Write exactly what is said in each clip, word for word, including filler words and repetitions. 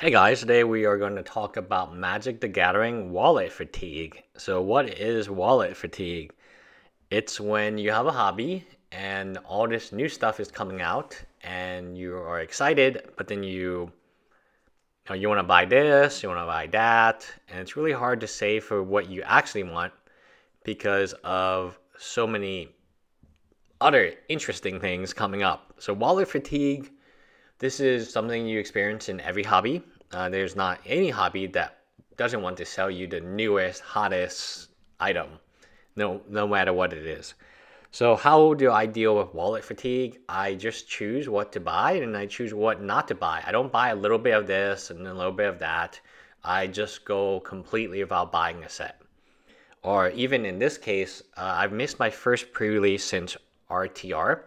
Hey guys, today we are going to talk about Magic the Gathering wallet fatigue. So what is wallet fatigue? It's when you have a hobby and all this new stuff is coming out and you are excited, but then you, you know, you want to buy this, you want to buy that, and it's really hard to save for what you actually want because of so many other interesting things coming up. So wallet fatigue, this is something you experience in every hobby. Uh, there's not any hobby that doesn't want to sell you the newest, hottest item, no, no matter what it is. So how do I deal with wallet fatigue? I just choose what to buy and I choose what not to buy. I don't buy a little bit of this and a little bit of that. I just go completely without buying a set. Or even in this case, uh, I've missed my first pre-release since R T R.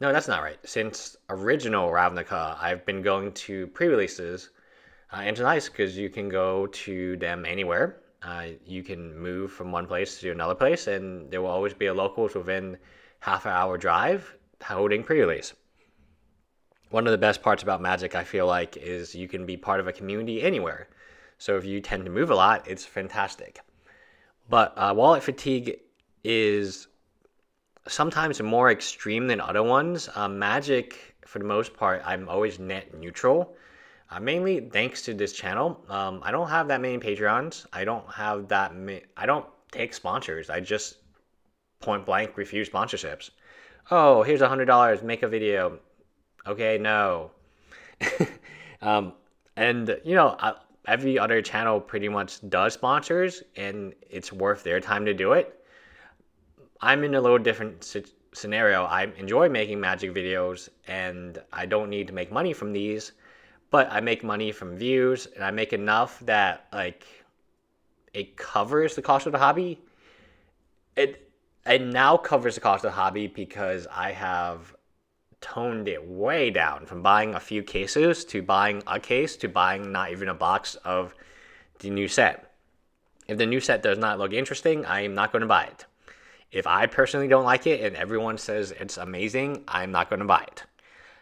No, that's not right. Since original Ravnica, I've been going to pre-releases, uh, and it's nice because you can go to them anywhere. Uh, you can move from one place to another place, and there will always be a locals within half an hour drive holding pre-release. One of the best parts about Magic, I feel like, is you can be part of a community anywhere. So if you tend to move a lot, it's fantastic. But uh, wallet fatigue is sometimes more extreme than other ones. Uh, Magic, for the most part, I'm always net neutral. Uh, mainly thanks to this channel. Um, I don't have that many Patreons. I don't have that many. I don't take sponsors. I just point blank refuse sponsorships. Oh, here's a hundred dollars. Make a video. Okay, no. um, and you know, I, every other channel pretty much does sponsors, and it's worth their time to do it. I'm in a little different scenario. I enjoy making Magic videos and I don't need to make money from these, but I make money from views and I make enough that like it covers the cost of the hobby. It, it now covers the cost of the hobby because I have toned it way down from buying a few cases to buying a case to buying not even a box of the new set. If the new set does not look interesting, I am not going to buy it. If I personally don't like it and everyone says it's amazing, I'm not going to buy it.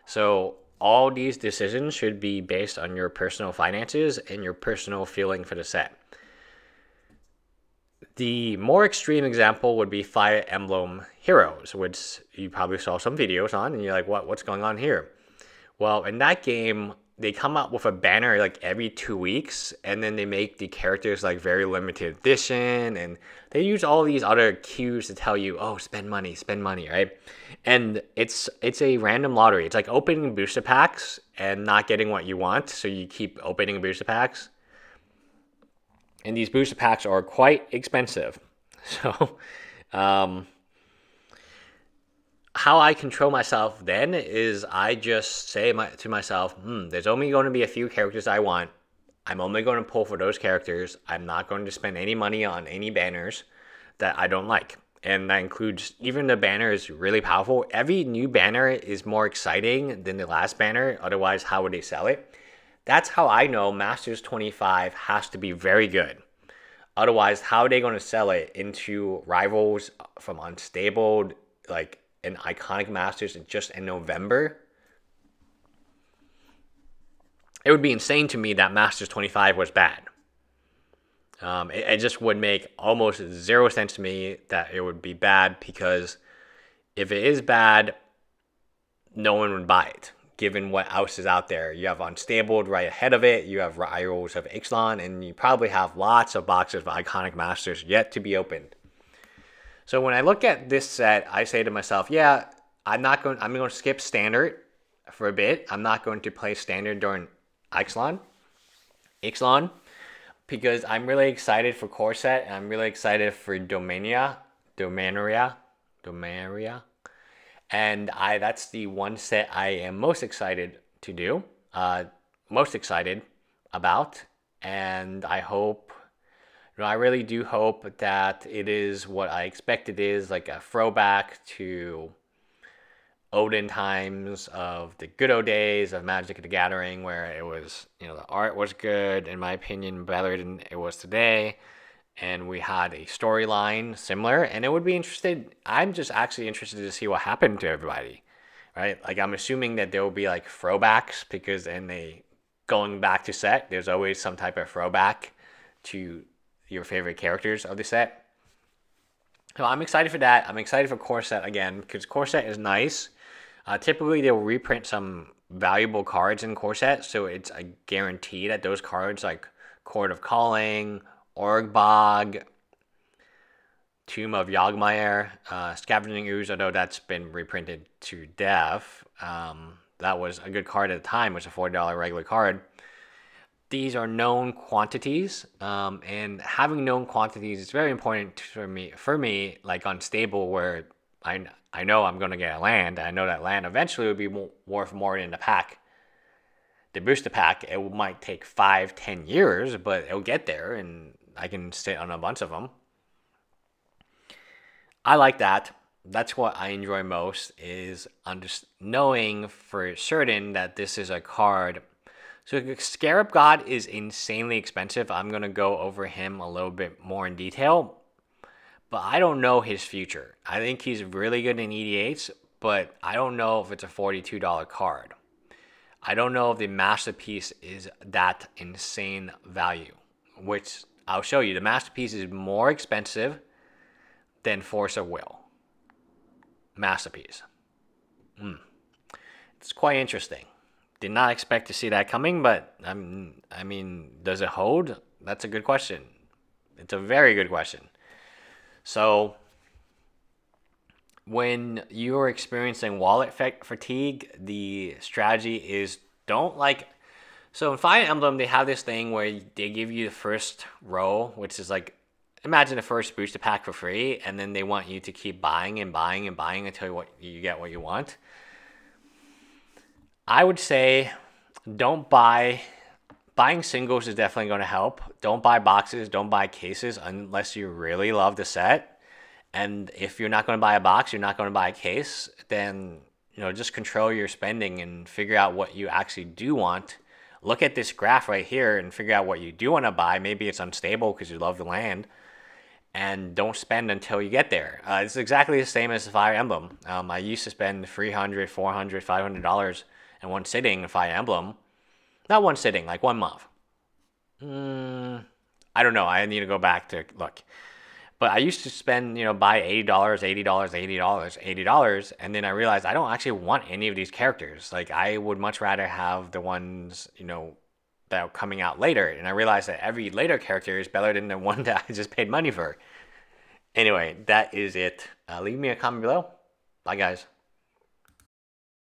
So all these decisions should be based on your personal finances and your personal feeling for the set. The more extreme example would be Fire Emblem Heroes, which you probably saw some videos on and you're like, what, what's going on here? Well, in that game, they come up with a banner like every two weeks and then they make the characters like very limited edition and they use all these other cues to tell you, oh, spend money, spend money, right? And it's it's a random lottery. It's like opening booster packs and not getting what you want, so you keep opening booster packs. And these booster packs are quite expensive. So, um, how I control myself then is I just say my, to myself, hmm, there's only going to be a few characters I want. I'm only going to pull for those characters. I'm not going to spend any money on any banners that I don't like. And that includes, even the banner is really powerful. Every new banner is more exciting than the last banner. Otherwise, how would they sell it? That's how I know Masters twenty-five has to be very good. Otherwise, how are they going to sell it into Rivals from Unstable, like, and Iconic Masters just in November? It would be insane to me that Masters twenty-five was bad. Um, it, it just would make almost zero sense to me that it would be bad, because if it is bad, no one would buy it, given what else is out there. You have Unstable right ahead of it, you have Rivals of Ixalan, and you probably have lots of boxes of Iconic Masters yet to be opened. So when I look at this set, I say to myself, yeah, I'm not going, I'm going to skip standard for a bit. I'm not going to play standard during Ixalan, Ixalan, because I'm really excited for core set and I'm really excited for Dominaria, Dominaria, Dominaria. And I, that's the one set I am most excited to do, uh, most excited about. And I hope, you know, I really do hope that it is what I expect it is, like a throwback to olden times of the good old days of Magic the Gathering, where it was, you know, the art was good, in my opinion, better than it was today. And we had a storyline similar, and it would be interested. I'm just actually interested to see what happened to everybody, right? Like, I'm assuming that there will be like throwbacks, because in a going back to set, there's always some type of throwback to your favorite characters of the set. So I'm excited for that. I'm excited for core set again, because core set is nice. Uh, typically, they'll reprint some valuable cards in core set, so it's a guarantee that those cards like Court of Calling, Org Bog, Tomb of Yawgmire, uh, Scavenging Ooze, although that's been reprinted to death. Um, that was a good card at the time. It was a four dollar regular card. These are known quantities, um, and having known quantities is very important for me, for me like Unstable, where I, I know I'm going to get a land. I know that land eventually would be more, worth more than the pack. The booster pack, it might take five, ten years, but it'll get there, and I can sit on a bunch of them. I like that. That's what I enjoy most, is under knowing for certain that this is a card. So Scarab God is insanely expensive. I'm going to go over him a little bit more in detail, but I don't know his future. I think he's really good in E D H, but I don't know if it's a forty-two dollar card. I don't know if the Masterpiece is that insane value, which I'll show you. The Masterpiece is more expensive than Force of Will. Masterpiece. Mm. It's quite interesting. Did not expect to see that coming, but um, I mean, does it hold? That's a good question. It's a very good question. So when you're experiencing wallet fatigue, the strategy is don't like... So in Fire Emblem, they have this thing where they give you the first row, which is like, imagine the first booster pack for free, and then they want you to keep buying and buying and buying until what you get what you want. I would say don't buy... Buying singles is definitely going to help. Don't buy boxes, don't buy cases unless you really love the set. And if you're not going to buy a box, you're not going to buy a case, then you know, just control your spending and figure out what you actually do want. Look at this graph right here and figure out what you do want to buy. Maybe it's Unstable because you love the land. And don't spend until you get there. Uh, it's exactly the same as the Fire Emblem. Um, I used to spend three hundred, four hundred, five hundred dollars in one sitting in Fire Emblem. Not one sitting, like one month. Mm, I don't know. I need to go back to look. But I used to spend, you know, buy eighty dollars, eighty dollars, eighty dollars, eighty dollars, and then I realized I don't actually want any of these characters. Like, I would much rather have the ones, you know, that are coming out later. And I realized that every later character is better than the one that I just paid money for. Anyway, that is it. Uh, leave me a comment below. Bye, guys.